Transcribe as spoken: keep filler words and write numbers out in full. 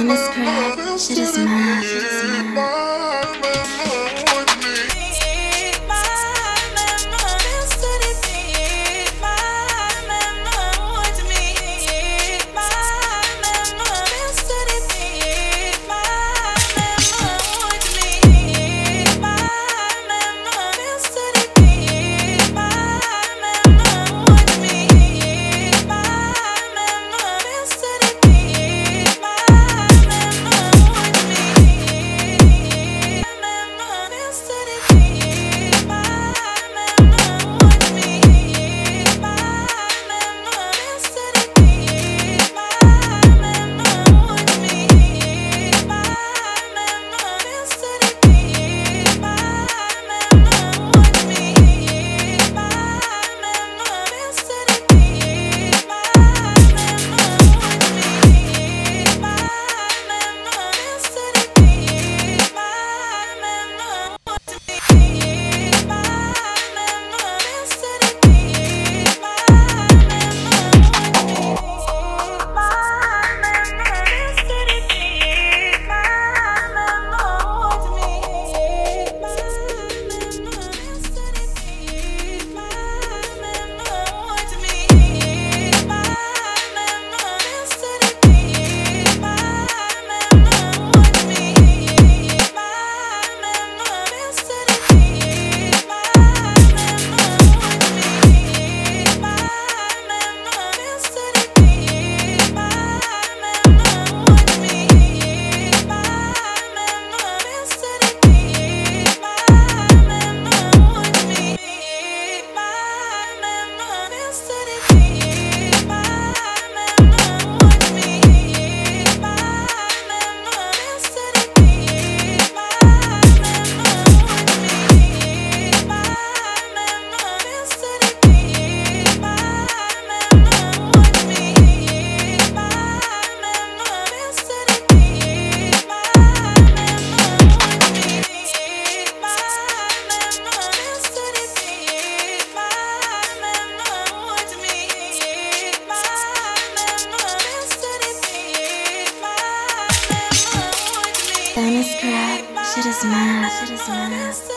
in this crowd, it is mine, it is mine. Shit is mad, shit is mad.